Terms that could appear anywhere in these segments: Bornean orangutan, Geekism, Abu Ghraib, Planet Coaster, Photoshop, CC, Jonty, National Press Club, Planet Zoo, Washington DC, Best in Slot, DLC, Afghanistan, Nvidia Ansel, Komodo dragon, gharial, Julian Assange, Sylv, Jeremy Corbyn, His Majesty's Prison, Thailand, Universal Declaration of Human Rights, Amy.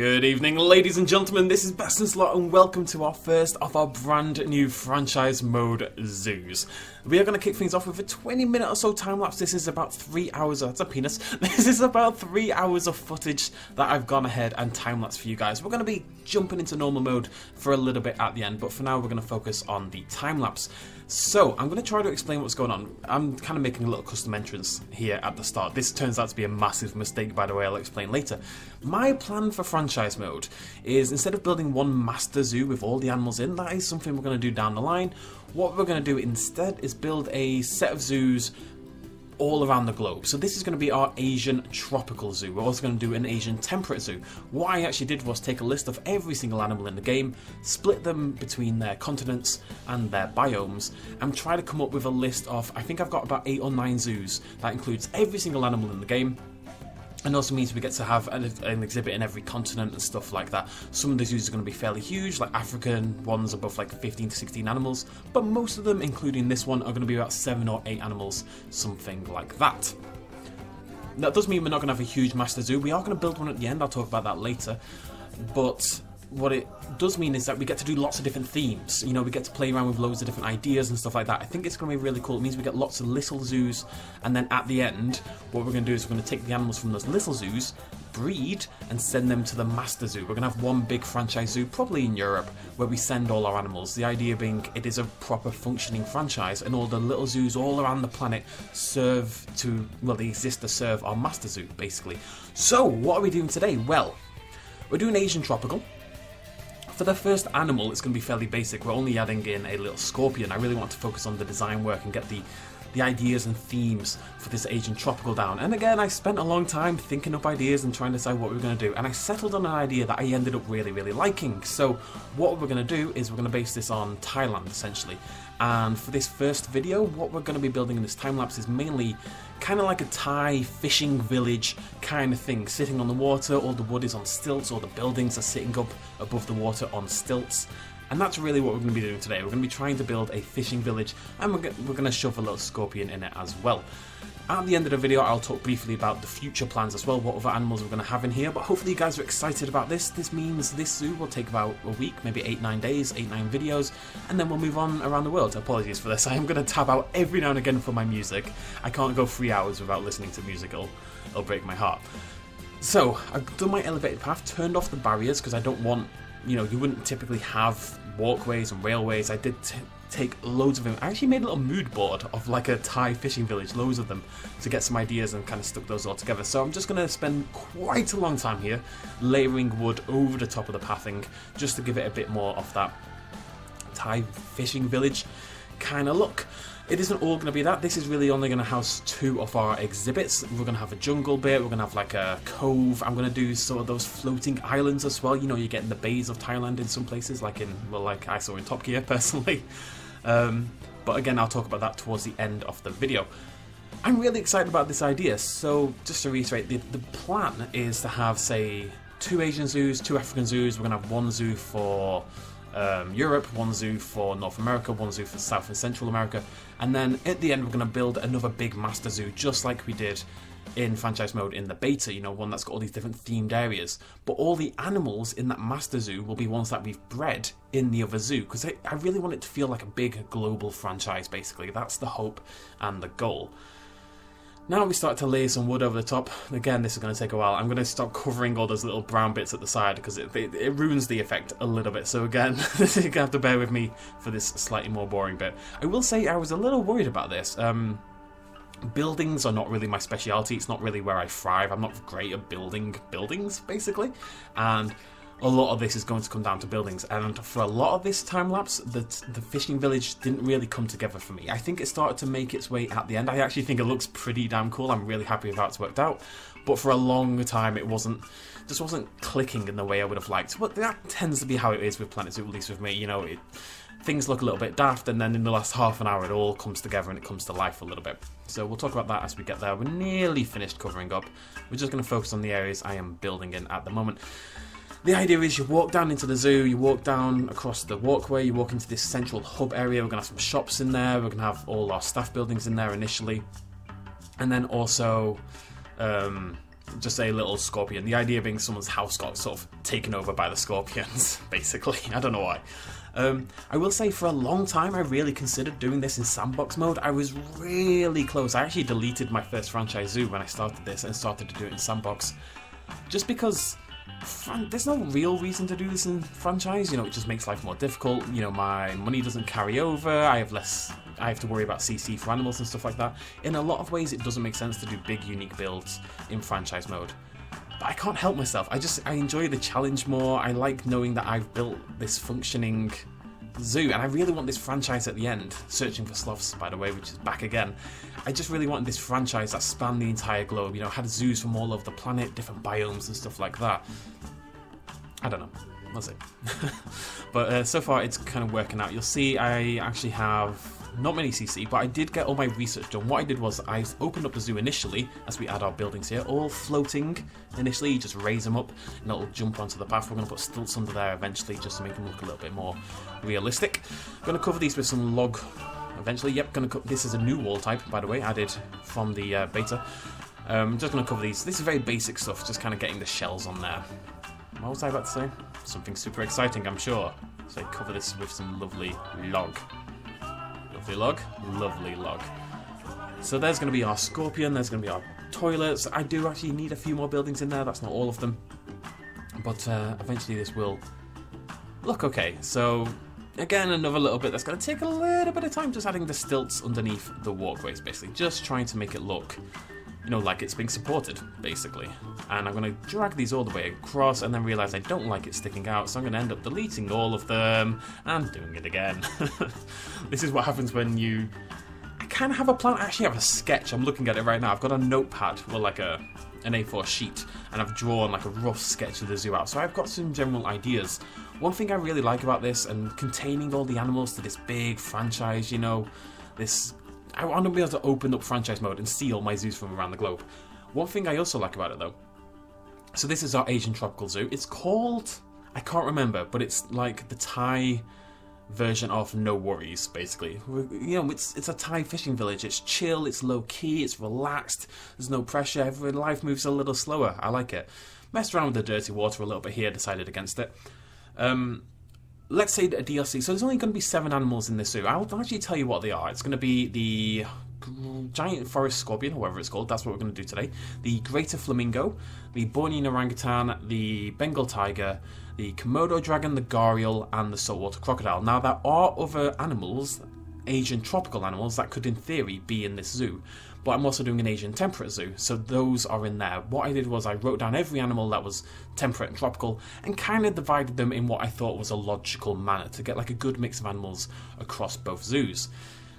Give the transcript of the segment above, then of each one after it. Good evening, ladies and gentlemen, this is Best in Slot and welcome to our first of our brand new franchise mode zoos. We are going to kick things off with a 20-minute or so time lapse. This is about 3 hours, that's a penis, this is about 3 hours of footage that I've gone ahead and time lapse for you guys. We're going to be jumping into normal mode for a little bit at the end, but for now we're going to focus on the time lapse. So, I'm going to try to explain what's going on. I'm kind of making a little custom entrance here at the start. This turns out to be a massive mistake, by the way, I'll explain later. My plan for franchise mode is, instead of building one master zoo with all the animals in, that is something we're going to do down the line. What we're going to do instead is build a set of zoos all around the globe. So this is going to be our Asian tropical zoo. We're also going to do an Asian temperate zoo. What I actually did was take a list of every single animal in the game, split them between their continents and their biomes, and try to come up with a list of, I think I've got about 8 or 9 zoos that includes every single animal in the game. And also means we get to have an exhibit in every continent and stuff like that. Some of the zoos are going to be fairly huge, like African ones above like 15 to 16 animals, but most of them, including this one, are going to be about 7 or 8 animals, something like that. That does mean we're not going to have a huge master zoo. We are going to build one at the end, I'll talk about that later, but what it does mean is that we get to do lots of different themes. You know, we get to play around with loads of different ideas and stuff like that. I think it's going to be really cool. It means we get lots of little zoos, and then at the end, what we're going to do is we're going to take the animals from those little zoos, breed, and send them to the master zoo. We're going to have one big franchise zoo, probably in Europe, where we send all our animals. The idea being it is a proper functioning franchise, and all the little zoos all around the planet serve to, well, they exist to serve our master zoo, basically. So, what are we doing today? Well, we're doing Asian tropical. For the first animal, it's going to be fairly basic. We're only adding in a little scorpion. I really want to focus on the design work and get the ideas and themes for this Asian tropical down. And again, I spent a long time thinking up ideas and trying to decide what we were going to do. And I settled on an idea that I ended up really, really liking. So what we're going to do is we're going to base this on Thailand, essentially. And for this first video, what we're going to be building in this time-lapse is mainly kind of like a Thai fishing village kind of thing, sitting on the water, all the wood is on stilts, all the buildings are sitting up above the water on stilts, and that's really what we're going to be doing today. We're going to be trying to build a fishing village, and we're going to shove a little scorpion in it as well. At the end of the video, I'll talk briefly about the future plans as well, what other animals we're going to have in here, but hopefully you guys are excited about this. This means this zoo will take about a week, maybe 8-9 days, 8-9 videos, and then we'll move on around the world. Apologies for this, I am going to tab out every now and again for my music. I can't go 3 hours without listening to music, it'll break my heart. So, I've done my elevated path, turned off the barriers, because I don't want, you know, you wouldn't typically have walkways and railways. I did take loads of them. I actually made a little mood board of like a Thai fishing village, loads of them, to get some ideas and kind of stuck those all together. So I'm just going to spend quite a long time here layering wood over the top of the pathing just to give it a bit more of that Thai fishing village kind of look. It isn't all going to be that. This is really only going to house 2 of our exhibits. We're going to have a jungle bit, we're going to have like a cove. I'm going to do sort of those floating islands as well. You know, you get in the bays of Thailand in some places, like in, well, like I saw in Top Gear personally. But again, I'll talk about that towards the end of the video. I'm really excited about this idea. So just to reiterate, the plan is to have, say, 2 Asian zoos, 2 African zoos. We're going to have 1 zoo for Europe, 1 zoo for North America, 1 zoo for South and Central America, and then at the end we're going to build another big master zoo, just like we did in franchise mode in the beta, you know, one that's got all these different themed areas, but all the animals in that master zoo will be ones that we've bred in the other zoo, because I really want it to feel like a big global franchise, basically. That's the hope and the goal. Now we start to layer some wood over the top. Again, this is going to take a while. I'm going to stop covering all those little brown bits at the side because it ruins the effect a little bit. So again, you're going to have to bear with me for this slightly more boring bit. I will say I was a little worried about this. Buildings are not really my speciality. It's not really where I thrive. I'm not great at building buildings, basically. And a lot of this is going to come down to buildings, and for a lot of this time lapse, the fishing village didn't really come together for me. I think it started to make its way at the end. I actually think it looks pretty damn cool. I'm really happy with how it's worked out, but for a long time it just wasn't clicking in the way I would have liked. But that tends to be how it is with Planet Zoo, at least with me. You know, things look a little bit daft, and then in the last half an hour it all comes together and it comes to life a little bit. So we'll talk about that as we get there. We're nearly finished covering up. We're just going to focus on the areas I am building in at the moment. The idea is you walk down into the zoo, you walk down across the walkway, you walk into this central hub area. We're going to have some shops in there, we're going to have all our staff buildings in there initially, and then also just a little scorpion. The idea being someone's house got sort of taken over by the scorpions, basically. I don't know why. I will say for a long time I really considered doing this in sandbox mode. I was really close. I actually deleted my first franchise zoo when I started this and started to do it in sandbox. Just because there's no real reason to do this in franchise, you know, it just makes life more difficult. You know, my money doesn't carry over, I have to worry about CC for animals and stuff like that. In a lot of ways it doesn't make sense to do big unique builds in franchise mode. But I can't help myself, I enjoy the challenge more. I like knowing that I've built this functioning zoo, and I really want this franchise at the end, Searching for Sloths, by the way, which is back again. I just really wanted this franchise that spanned the entire globe, you know, had zoos from all over the planet, different biomes and stuff like that. I don't know, we'll see. But so far it's kind of working out. You'll see I actually have not many CC, but I did get all my research done. What I did was I opened up the zoo initially, as we add our buildings here, all floating initially. You just raise them up and it'll jump onto the path. We're going to put stilts under there eventually just to make them look a little bit more realistic. I'm going to cover these with some log eventually. Yep, this is a new wall type, by the way, added from the beta. Just going to cover these. This is very basic stuff, just kind of getting the shells on there. What was I about to say? Something super exciting, I'm sure. So I cover this with some lovely log. Lovely log. So there's going to be our scorpion, there's going to be our toilets. I do actually need a few more buildings in there, that's not all of them. But eventually this will look okay. So again, another little bit that's going to take a little bit of time, just adding the stilts underneath the walkways basically. Just trying to make it look, you know, like it's being supported basically. And I'm going to drag these all the way across and then realise I don't like it sticking out, so I'm going to end up deleting all of them and doing it again. This is what happens when you... I kind of have a plan. I actually have a sketch. I'm looking at it right now. I've got a notepad, well, like an A4 sheet, and I've drawn like a rough sketch of the zoo out, so I've got some general ideas. One thing I really like about this, and containing all the animals to this big franchise, you know, this... I want to be able to open up franchise mode and see all my zoos from around the globe. One thing I also like about it though, so this is our Asian tropical zoo. It's called, I can't remember, but it's like the Thai version of No Worries basically. You know, it's a Thai fishing village. It's chill, it's low key, it's relaxed, there's no pressure, every life moves a little slower. I like it. Messed around with the dirty water a little bit here, decided against it. Let's say a DLC, so there's only going to be 7 animals in this zoo. I'll actually tell you what they are. It's going to be the giant forest scorpion, whatever it's called, that's what we're going to do today, the greater flamingo, the Bornean orangutan, the Bengal tiger, the Komodo dragon, the gharial, and the saltwater crocodile. Now there are other animals, Asian tropical animals, that could in theory be in this zoo, but I'm also doing an Asian temperate zoo, so those are in there. What I did was I wrote down every animal that was temperate and tropical and kind of divided them in what I thought was a logical manner to get like a good mix of animals across both zoos.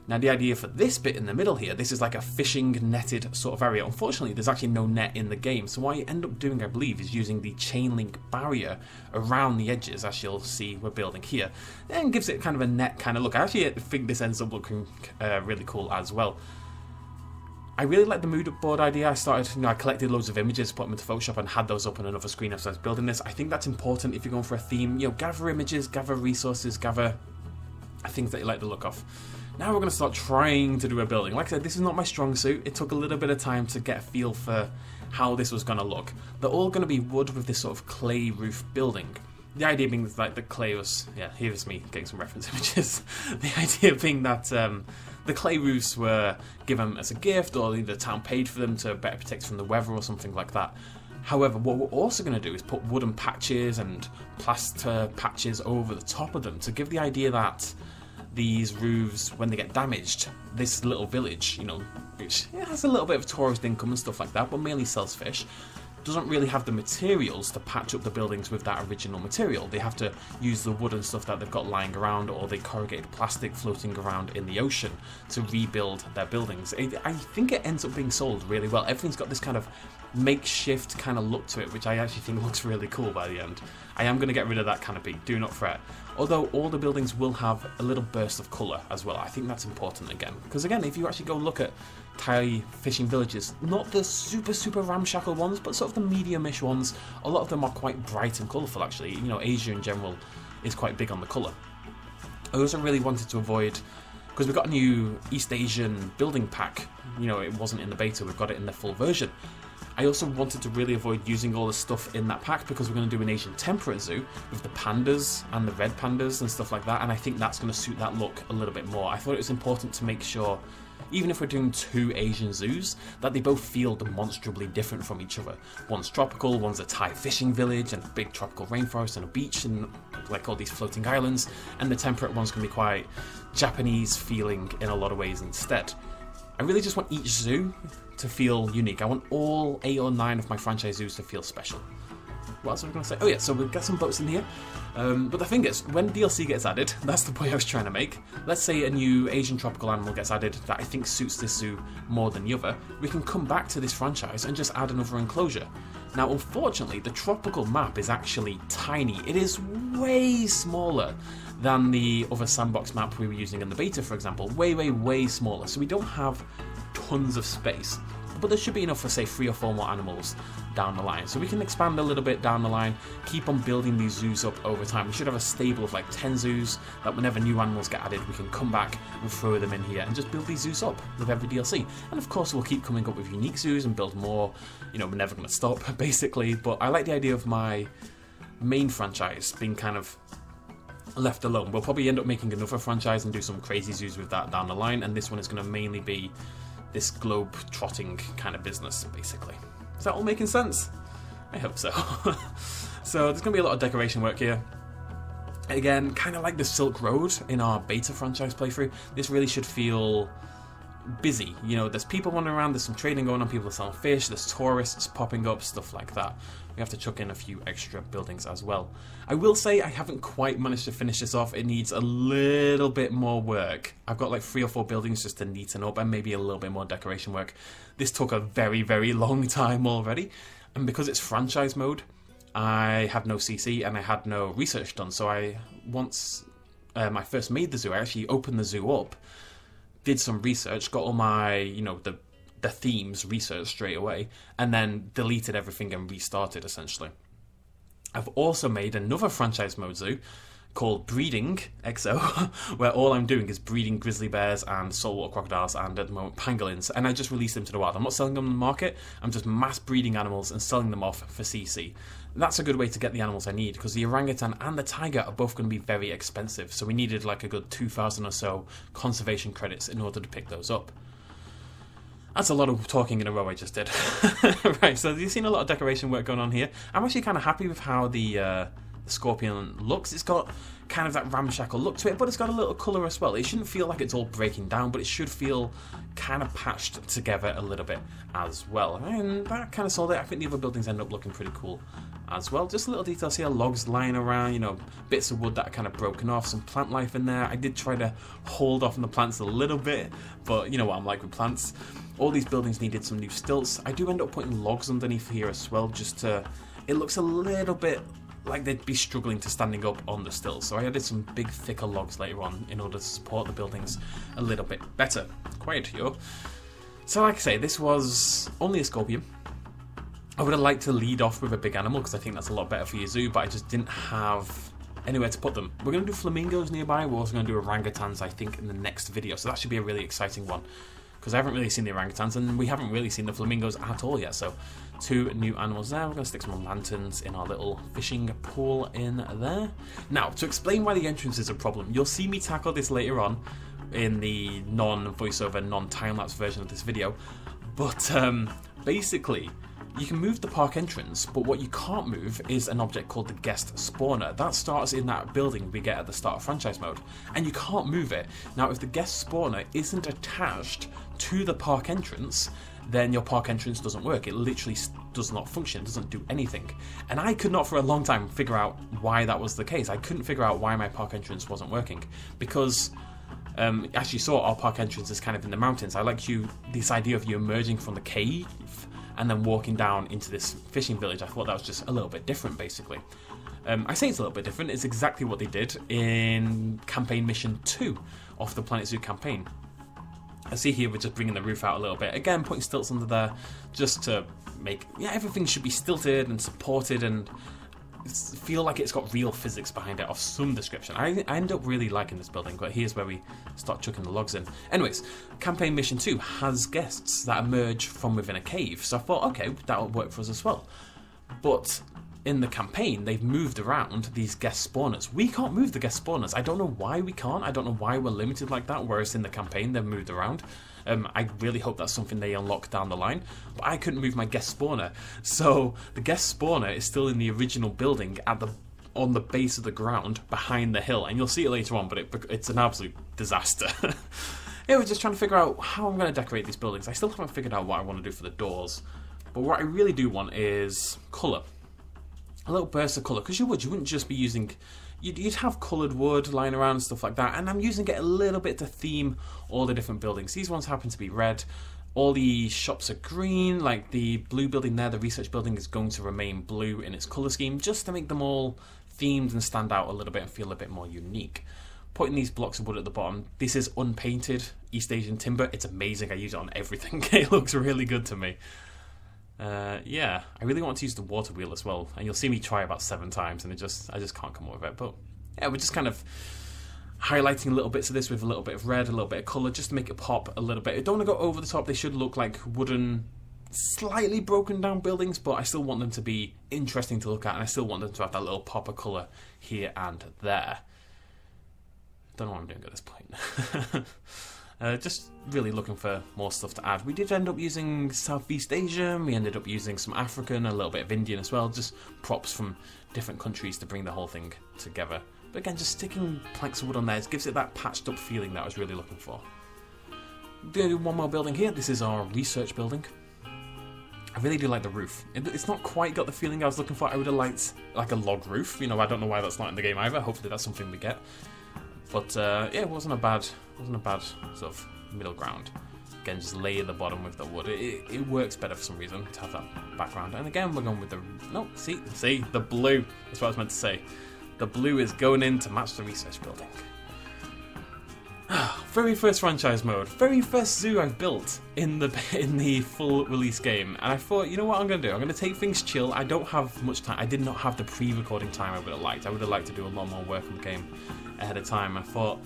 Now the idea for this bit in the middle here, this is like a fishing netted sort of area. Unfortunately there's actually no net in the game, so what I end up doing I believe is using the chain link barrier around the edges, as you'll see we're building here, and gives it kind of a net kind of look. I actually think this ends up looking really cool as well. I really like the mood board idea. I started, you know, I collected loads of images, put them into Photoshop and had those up on another screen as I was building this. I think that's important if you're going for a theme, you know, gather images, gather resources, gather things that you like the look of. Now we're going to start trying to do a building. Like I said, this is not my strong suit. It took a little bit of time to get a feel for how this was going to look. They're all going to be wood with this sort of clay roof building. The idea being that like, the clay was, yeah, here's me getting some reference images. The idea being that the clay roofs were given as a gift, or the town paid for them to better protect from the weather or something like that. However, what we're also going to do is put wooden patches and plaster patches over the top of them to give the idea that these roofs, when they get damaged, this little village, you know, which has a little bit of tourist income and stuff like that, but mainly sells fish, doesn't really have the materials to patch up the buildings with that original material. They have to use the wood and stuff that they've got lying around, or the corrugated plastic floating around in the ocean to rebuild their buildings. I think it ends up being sold really well. Everything's got this kind of makeshift kind of look to it, which I actually think looks really cool by the end. I am going to get rid of that canopy, do not fret. Although all the buildings will have a little burst of colour as well. I think that's important again. Because again, if you actually go look at Thai fishing villages, not the super ramshackle ones, but sort of the medium-ish ones, a lot of them are quite bright and colourful actually. You know, Asia in general is quite big on the colour. I also really wanted to avoid, because we've got a new East Asian building pack, you know, it wasn't in the beta, we've got it in the full version. I also wanted to really avoid using all the stuff in that pack because we're going to do an Asian temperate zoo with the pandas and the red pandas and stuff like that, and I think that's going to suit that look a little bit more. I thought it was important to make sure, even if we're doing two Asian zoos, that they both feel demonstrably different from each other. One's tropical, one's a Thai fishing village and a big tropical rainforest and a beach and like all these floating islands, and the temperate one's going to be quite Japanese feeling in a lot of ways instead. I really just want each zoo to feel unique. I want all 8 or 9 of my franchise zoos to feel special. What else was I going to say? Oh yeah, so we've got some boats in here. But the thing is, when DLC gets added, that's the point I was trying to make. Let's say a new Asian tropical animal gets added that I think suits this zoo more than the other. We can come back to this franchise and just add another enclosure. Now, unfortunately, the tropical map is actually tiny. It is way smaller than the other sandbox map we were using in the beta, for example. Way, way, way smaller. So we don't have tons of space. But there should be enough for, say, 3 or 4 more animals down the line. So we can expand a little bit down the line, keep on building these zoos up over time. We should have a stable of like 10 zoos that whenever new animals get added, we can come back and throw them in here and just build these zoos up with every DLC. And of course, we'll keep coming up with unique zoos and build more. You know, we're never going to stop, basically. But I like the idea of my main franchise being kind of left alone. We'll probably end up making another franchise and do some crazy zoos with that down the line. And this one is going to mainly be this globe-trotting kind of business, basically. Is that all making sense? I hope so. So there's going to be a lot of decoration work here. Again, kind of like the Silk Road in our beta franchise playthrough, this really should feel busy. You know, there's people running around, there's some trading going on, people are selling fish, there's tourists popping up, stuff like that. We have to chuck in a few extra buildings as well. I will say I haven't quite managed to finish this off. It needs a little bit more work. I've got like 3 or 4 buildings just to neaten up and maybe a little bit more decoration work. This took a very, very long time already. And because it's franchise mode, I have no CC and I had no research done. So once I first made the zoo, I actually opened the zoo up, did some research, got all my, you know, the themes research straight away, and then deleted everything and restarted, essentially. I've also made another franchise mode zoo called Breeding XO, where all I'm doing is breeding grizzly bears and saltwater crocodiles and, at the moment, pangolins, and I just release them to the wild. I'm not selling them on the market, I'm just mass breeding animals and selling them off for CC. That's a good way to get the animals I need, because the orangutan and the tiger are both going to be very expensive, so we needed like a good 2,000 or so conservation credits in order to pick those up. That's a lot of talking in a row I just did. Right, so you've seen a lot of decoration work going on here. I'm actually kind of happy with how the scorpion looks. It's got kind of that ramshackle look to it, but it's got a little colour as well. It shouldn't feel like it's all breaking down, but it should feel kind of patched together a little bit as well. And that kind of sold it. I think the other buildings end up looking pretty cool as well. Just little details here, logs lying around, you know, bits of wood that are kind of broken off, some plant life in there. I did try to hold off on the plants a little bit, but you know what I'm like with plants. All these buildings needed some new stilts. I do end up putting logs underneath here as well, just to, it looks a little bit like they'd be struggling to standing up on the stills. So I added some big thicker logs later on in order to support the buildings a little bit better. Quiet here. So like I say, this was only a scorpion. I would have liked to lead off with a big animal because I think that's a lot better for your zoo, but I just didn't have anywhere to put them. We're going to do flamingos nearby. We're also going to do orangutans, I think, in the next video. So that should be a really exciting one, because I haven't really seen the orangutans and we haven't really seen the flamingos at all yet. So 2 new animals there. We're going to stick some lanterns in our little fishing pool in there. Now, to explain why the entrance is a problem, you'll see me tackle this later on in the non-voiceover, non-time-lapse version of this video. But basically, you can move the park entrance, but what you can't move is an object called the guest spawner. That starts in that building we get at the start of franchise mode, and you can't move it. Now, if the guest spawner isn't attached to the park entrance, then your park entrance doesn't work. It literally does not function, doesn't do anything. And I could not for a long time figure out why that was the case. I couldn't figure out why my park entrance wasn't working, because as you saw, our park entrance is kind of in the mountains. I like this idea of you emerging from the cave and then walking down into this fishing village. I thought that was just a little bit different, basically. I say it's a little bit different. It's exactly what they did in Campaign Mission 2 of the Planet Zoo campaign. I see here we're just bringing the roof out a little bit. Again, putting stilts under there just to make... yeah, everything should be stilted and supported and feel like it's got real physics behind it of some description. I end up really liking this building, but here's where we start chucking the logs in. Anyways, campaign mission 2 has guests that emerge from within a cave, so I thought, okay, that'll work for us as well. But in the campaign, they've moved around these guest spawners. We can't move the guest spawners. I don't know why we can't. I don't know why we're limited like that, whereas in the campaign, they've moved around. I really hope that's something they unlock down the line, but I couldn't move my guest spawner. So the guest spawner is still in the original building at the on the base of the ground behind the hill, and you'll see it later on, but it's an absolute disaster. Yeah, we're just trying to figure out how I'm going to decorate these buildings. I still haven't figured out what I want to do for the doors, but what I really do want is colour. A little burst of colour, because you wouldn't just be using... You'd have coloured wood lying around and stuff like that, and I'm using it a little bit to theme all the different buildings. These ones happen to be red, all the shops are green, like the blue building there, the research building is going to remain blue in its colour scheme, just to make them all themed and stand out a little bit and feel a bit more unique. Putting these blocks of wood at the bottom, this is unpainted East Asian timber, it's amazing, I use it on everything, it looks really good to me. Yeah, I really want to use the water wheel as well, and you'll see me try about 7 times, and I just can't come up with it. But yeah, we're just kind of highlighting little bits of this with a little bit of red, a little bit of colour, just to make it pop a little bit. I don't want to go over the top. They should look like wooden, slightly broken down buildings, but I still want them to be interesting to look at, and I still want them to have that little pop of colour here and there. Don't know what I'm doing at this point. Just really looking for more stuff to add. We did end up using Southeast Asian, we ended up using some African, a little bit of Indian as well, just props from different countries to bring the whole thing together. But again, just sticking planks of wood on there gives it that patched up feeling that I was really looking for. I'm going to do one more building here. This is our research building. I really do like the roof. It's not quite got the feeling I was looking for. I would have liked like a log roof. You know, I don't know why that's not in the game either. Hopefully that's something we get. But yeah, it wasn't a bad sort of middle ground. Again, just layer the bottom with the wood. It works better for some reason to have that background. And again, we're going with the see the blue. That's what I was meant to say. The blue is going in to match the research building. Very first franchise mode, very first zoo I've built in the full release game, and I thought, you know what I'm going to do? I'm going to take things chill. I don't have much time. I did not have the pre-recording time I would have liked. I would have liked to do a lot more work on the game ahead of time. I thought,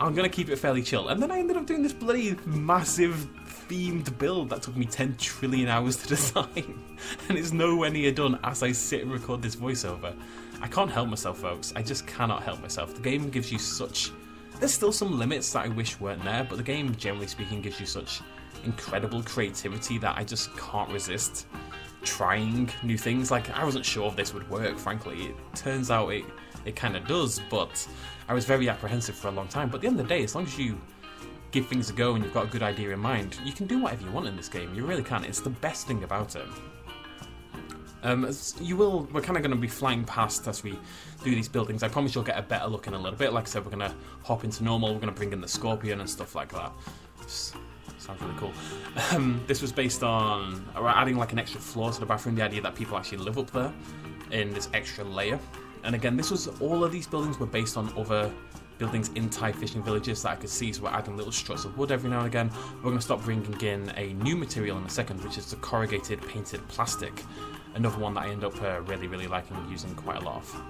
I'm going to keep it fairly chill, and then I ended up doing this bloody massive themed build that took me 10 trillion hours to design, and it's nowhere near done as I sit and record this voiceover. I can't help myself, folks. I just cannot help myself. The game gives you such... There's still some limits that I wish weren't there, but the game, generally speaking, gives you such incredible creativity that I just can't resist trying new things. Like, I wasn't sure if this would work, frankly. It turns out it kind of does, but I was very apprehensive for a long time. But at the end of the day, as long as you give things a go and you've got a good idea in mind, you can do whatever you want in this game. You really can. It's the best thing about it. We're kind of going to be flying past as we do these buildings. I promise you'll get a better look in a little bit. Like I said, we're going to hop into normal, we're going to bring in the scorpion and stuff like that. Just sounds really cool. This was based on adding like an extra floor to the bathroom, the idea that people actually live up there in this extra layer. And again, this was all of these buildings were based on other buildings in Thai fishing villages that I could see, so we're adding little struts of wood every now and again. We're going to start bringing in a new material in a second, which is the corrugated painted plastic. Another one that I end up really liking using quite a lot of.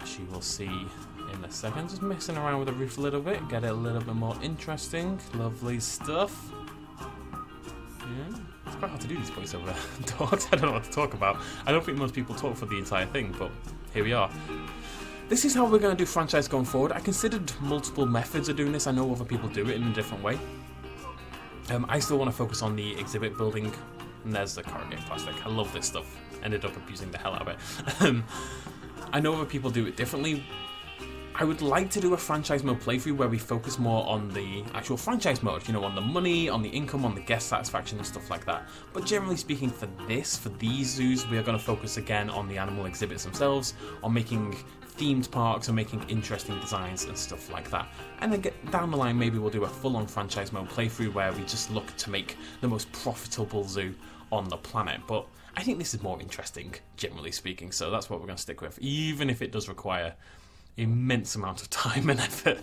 As you will see in a second, just messing around with the roof a little bit, get it a little bit more interesting. Lovely stuff. Yeah. It's quite hard to do these voiceover talks, I don't know what to talk about. I don't think most people talk for the entire thing, but here we are. This is how we're going to do franchise going forward. I considered multiple methods of doing this, I know other people do it in a different way. I still want to focus on the exhibit building. And there's the corrugated plastic. I love this stuff. Ended up abusing the hell out of it. I know other people do it differently. I would like to do a franchise mode playthrough where we focus more on the actual franchise mode, you know, on the money, on the income, on the guest satisfaction and stuff like that. But generally speaking, for these zoos, we are going to focus again on the animal exhibits themselves, on making themed parks and making interesting designs and stuff like that. And then down the line, maybe we'll do a full-on franchise mode playthrough where we just look to make the most profitable zoo on the planet. But I think this is more interesting, generally speaking, so that's what we're going to stick with, even if it does require immense amount of time and effort.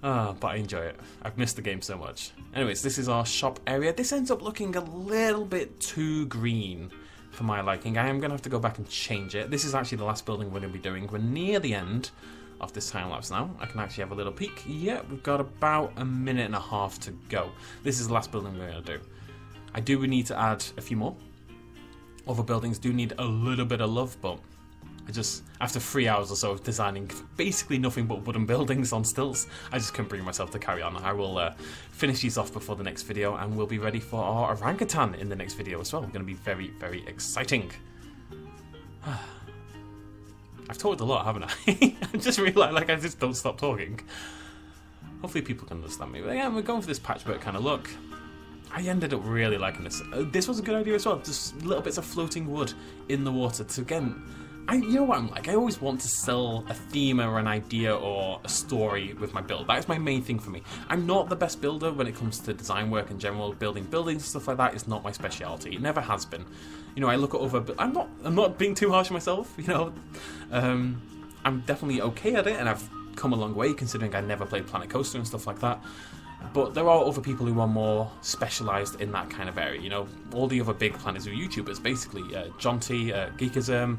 But I enjoy it. I've missed the game so much. Anyways, this is our shop area. This ends up looking a little bit too green for my liking. I am going to have to go back and change it. This is actually the last building we're going to be doing. We're near the end of this time lapse now. I can actually have a little peek. Yeah, we've got about a minute and a half to go. This is the last building we're going to do. I do need to add a few more. Other buildings do need a little bit of love, but I just, after 3 hours or so of designing basically nothing but wooden buildings on stilts, I just couldn't bring myself to carry on. I will finish these off before the next video, and we'll be ready for our orangutan in the next video as well. It's going to be very, very exciting. I've talked a lot, haven't I? I just realised, like, I just don't stop talking. Hopefully people can understand me. But yeah, we're going for this patchwork kind of look. I ended up really liking this. This was a good idea as well. Just little bits of floating wood in the water to, again... you know what I'm like, I always want to sell a theme or an idea or a story with my build. That's my main thing for me. I'm not the best builder when it comes to design work in general. Building buildings and stuff like that is not my speciality. It never has been. You know, I look at other... I'm not being too harsh on myself, you know. I'm definitely okay at it, and I've come a long way considering I never played Planet Coaster and stuff like that. But there are other people who are more specialised in that kind of area, you know. All the other big Planet Zoo YouTubers, basically. Jonty, Geekism...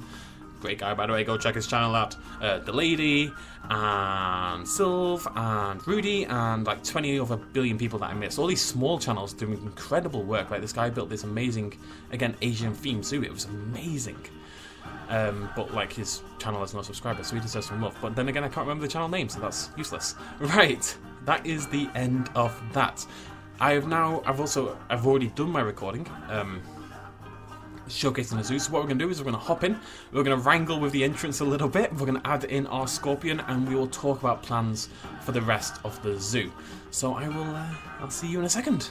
great guy, by the way, go check his channel out. The Lady, and Sylv, and Rudy, and like 20 other billion people that I missed. All these small channels doing incredible work. Like, this guy built this amazing, again, Asian themed zoo. It was amazing. But like, his channel has no subscribers, so he deserves some love. But then again, I can't remember the channel name, so that's useless. Right, that is the end of that. I've already done my recording. Showcasing the zoo. So what we're going to do is we're going to hop in, we're going to wrangle with the entrance a little bit, we're going to add in our scorpion, and we will talk about plans for the rest of the zoo. So I will, I'll see you in a second.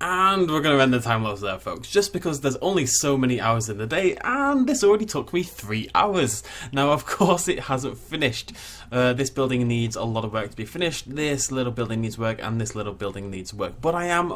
And we're going to end the time lapse there, folks, just because there's only so many hours in the day, and this already took me 3 hours. Now, of course, it hasn't finished. This building needs a lot of work to be finished, this little building needs work, and this little building needs work. But I am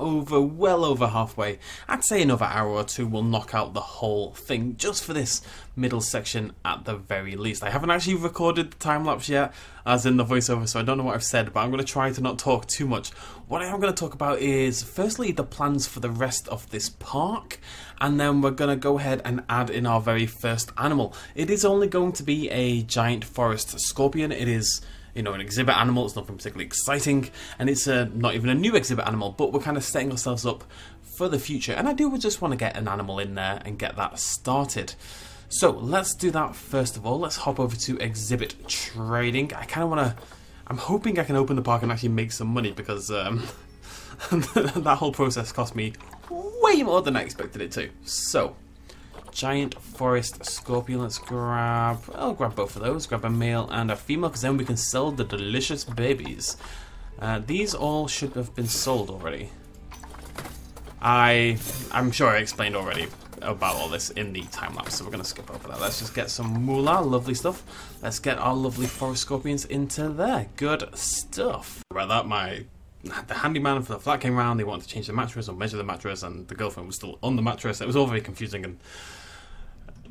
well over halfway. I'd say another hour or two will knock out the whole thing, just for this middle section at the very least. I haven't actually recorded the time lapse yet, as in the voiceover, so I don't know what I've said, but I'm going to try to not talk too much. What I am going to talk about is, firstly, the plans for the rest of this park, and then we're going to go ahead and add in our very first animal. It is only going to be a giant forest scorpion. It is, you know, an exhibit animal. It's nothing particularly exciting, and it's not even a new exhibit animal, but we're kind of setting ourselves up for the future, and I do just want to get an animal in there and get that started. So let's do that first of all. Let's hop over to exhibit trading. I kind of want to... I'm hoping I can open the park and actually make some money, because that whole process cost me way more than I expected it to. So, giant forest scorpion, let's grab... I'll grab both of those, grab a male and a female, because then we can sell the delicious babies. These all should have been sold already. I'm sure I explained already about all this in the time-lapse, so we're going to skip over that. Let's just get some moolah, lovely stuff. Let's get our lovely forest scorpions into there. Good stuff. About that, the handyman for the flat came round. They wanted to change the mattress or measure the mattress, and the girlfriend was still on the mattress. It was all very confusing and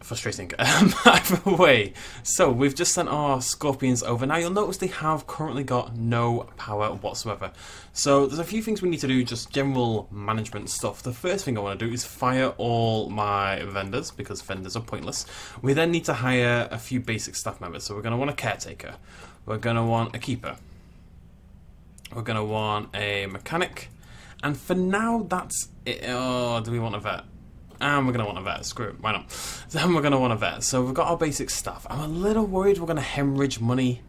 frustrating. Either way, so we've just sent our scorpions over. Now, you'll notice they have currently got no power whatsoever. So there's a few things we need to do, just general management stuff. The first thing I want to do is fire all my vendors, because vendors are pointless. We then need to hire a few basic staff members. So we're going to want a caretaker. We're going to want a keeper. We're going to want a mechanic, and for now that's it. Oh, do we want a vet? And we're going to want a vet, screw it, why not? Then we're going to want a vet, so we've got our basic staff. I'm a little worried we're going to hemorrhage money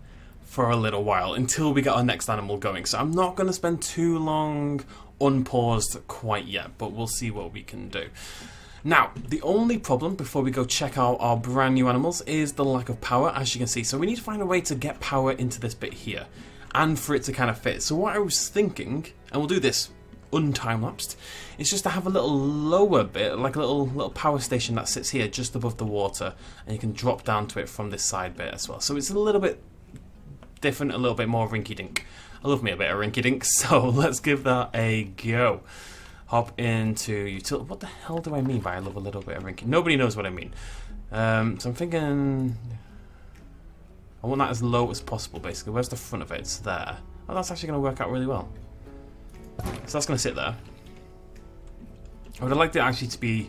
for a little while, until we get our next animal going, so I'm not going to spend too long unpaused quite yet, but we'll see what we can do. Now, the only problem, before we go check out our brand new animals, is the lack of power, as you can see, so we need to find a way to get power into this bit here, and for it to kind of fit. So what I was thinking, and we'll do this untime-lapsed, is just to have a little lower bit, like a little power station that sits here just above the water, and you can drop down to it from this side bit as well. So it's a little bit different, a little bit more rinky-dink. I love me a bit of rinky-dink, so let's give that a go. Hop into utility. What the hell do I mean by I love a little bit of rinky? Nobody knows what I mean. So I'm thinking... I want that as low as possible, basically. Where's the front of it? It's there. Oh, that's actually going to work out really well. So that's going to sit there. I would have liked it actually to be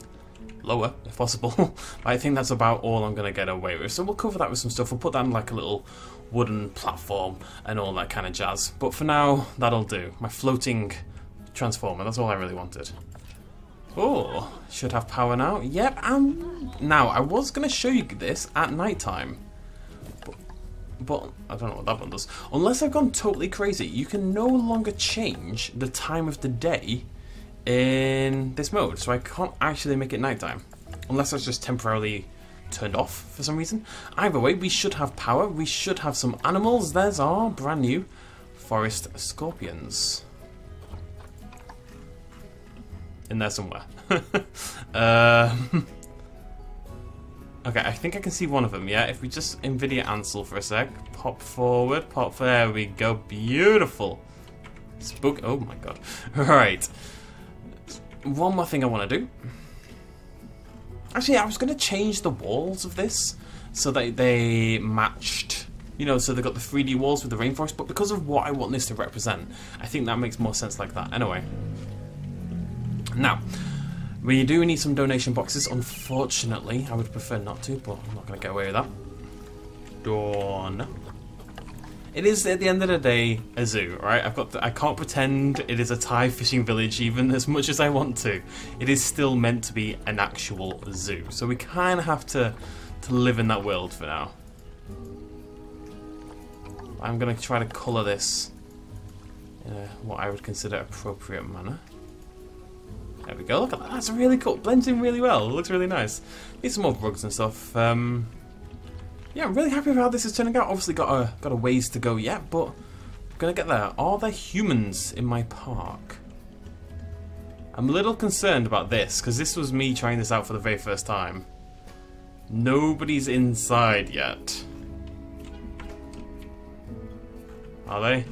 lower if possible. But I think that's about all I'm going to get away with. So we'll cover that with some stuff. We'll put that in like a little wooden platform and all that kind of jazz. But for now, that'll do. My floating transformer, that's all I really wanted. Oh, should have power now. Yep, and now I was going to show you this at night time. But I don't know what that one does. Unless I've gone totally crazy, you can no longer change the time of the day in this mode. So I can't actually make it nighttime, unless that's just temporarily turned off for some reason. Either way, we should have power. We should have some animals. There's our brand new forest scorpions. In there somewhere. Okay, I think I can see one of them, yeah? If we just Nvidia Ansel for a sec. Pop forward, pop, there we go. Beautiful. Spook, oh my god. Right. One more thing I want to do. Actually, I was going to change the walls of this so that they matched, you know, so they got the 3D walls with the rainforest, but because of what I want this to represent, I think that makes more sense like that. Anyway. Now, we do need some donation boxes, unfortunately. I would prefer not to, but I'm not going to get away with that. Dawn. It is, at the end of the day, a zoo, right? I can't pretend it is a Thai fishing village even as much as I want to. It is still meant to be an actual zoo. So we kind of have to live in that world for now. I'm going to try to colour this in a, what I would consider appropriate manner. There we go, look at that, that's really cool, it blends in really well, it looks really nice. Need some more rugs and stuff. Yeah, I'm really happy with how this is turning out. Obviously got a ways to go yet, but I'm gonna get there. Are there humans in my park? I'm a little concerned about this, because this was me trying this out for the very first time. Nobody's inside yet. Are they?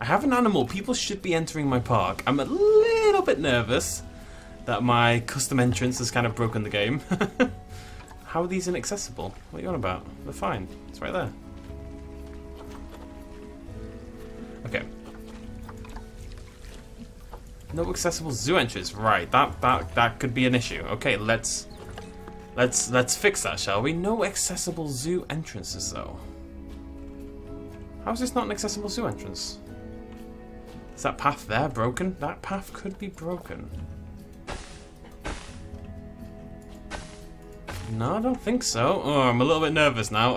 I have an animal, people should be entering my park. I'm a little bit nervous that my custom entrance has kind of broken the game. How are these inaccessible? What are you on about? They're fine, it's right there. Okay. No accessible zoo entrance, right, that could be an issue. Okay, let's fix that, shall we? No accessible zoo entrances though. How is this not an accessible zoo entrance? Is that path there broken? That path could be broken. No, I don't think so. Oh, I'm a little bit nervous now.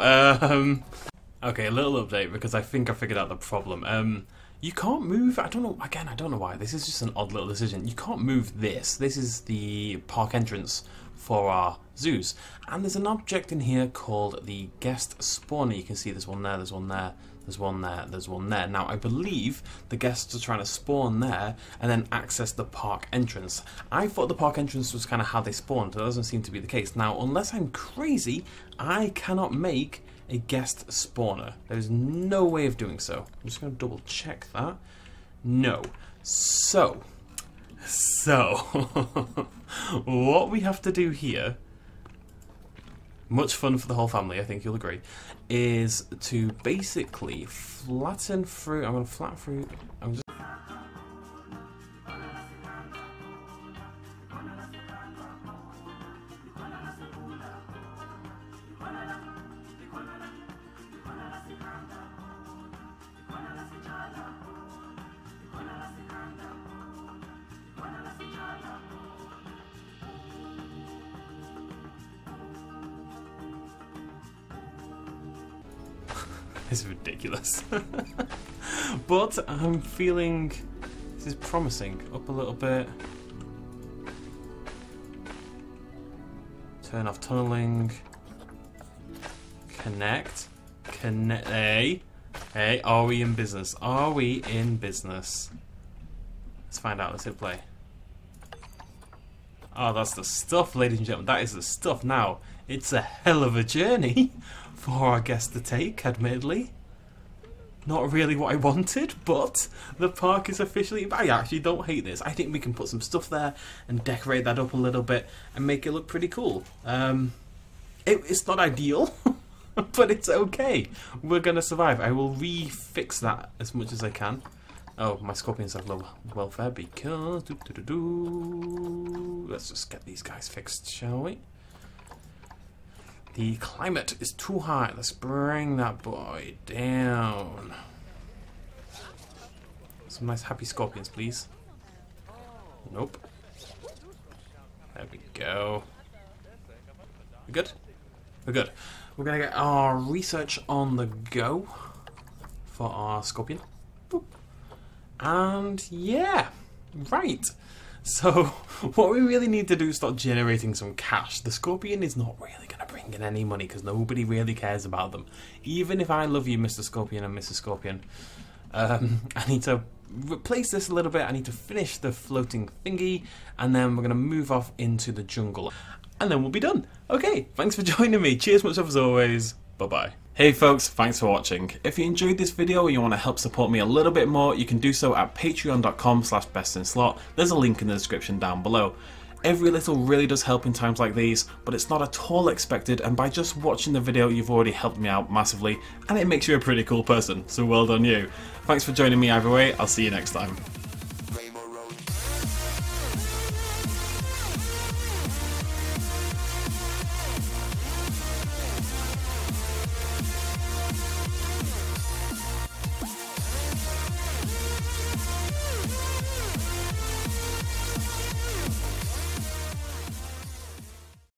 Okay, a little update because I think I figured out the problem. You can't move, I don't know, again, I don't know why. This is just an odd little decision. You can't move this. This is the park entrance for our zoos. And there's an object in here called the guest spawner. You can see there's one there, there's one there. There's one there, there's one there. Now, I believe the guests are trying to spawn there and then access the park entrance. I thought the park entrance was kind of how they spawned, but that doesn't seem to be the case. Now, unless I'm crazy, I cannot make a guest spawner. There's no way of doing so. I'm just going to double check that. No. So, what we have to do here, much fun for the whole family, I think you'll agree, is to basically flatten through. I'm going to flatten through. I'm just. This is ridiculous. But I'm feeling this is promising. Up a little bit. Turn off tunneling. Connect. Connect. Hey. Hey, are we in business? Are we in business? Let's find out. Let's hit play. Oh, that's the stuff, ladies and gentlemen. That is the stuff. Now, it's a hell of a journey. For our guest to take, admittedly. Not really what I wanted, but the park is officially... I actually don't hate this. I think we can put some stuff there and decorate that up a little bit and make it look pretty cool. It's not ideal, but it's okay. We're going to survive. I will re-fix that as much as I can. Oh, my scorpions have low welfare because... Let's just get these guys fixed, shall we? The climate is too high. Let's bring that boy down. Some nice happy scorpions, please. Nope. There we go. We're good? We're good. We're going to get our research on the go for our scorpion. Boop. And yeah, right. So what we really need to do is start generating some cash. The scorpion is not really going to bring in any money because nobody really cares about them. Even if I love you, Mr. Scorpion and Mrs. Scorpion, I need to replace this a little bit. I need to finish the floating thingy, and then we're going to move off into the jungle, and then we'll be done. Okay, thanks for joining me. Cheers much as always. Bye-bye. Hey folks, thanks for watching. If you enjoyed this video and you want to help support me a little bit more, you can do so at patreon.com/bestinslot. There's a link in the description down below. Every little really does help in times like these, but it's not at all expected, and by just watching the video you've already helped me out massively, and it makes you a pretty cool person, so well done you. Thanks for joining me either way, I'll see you next time.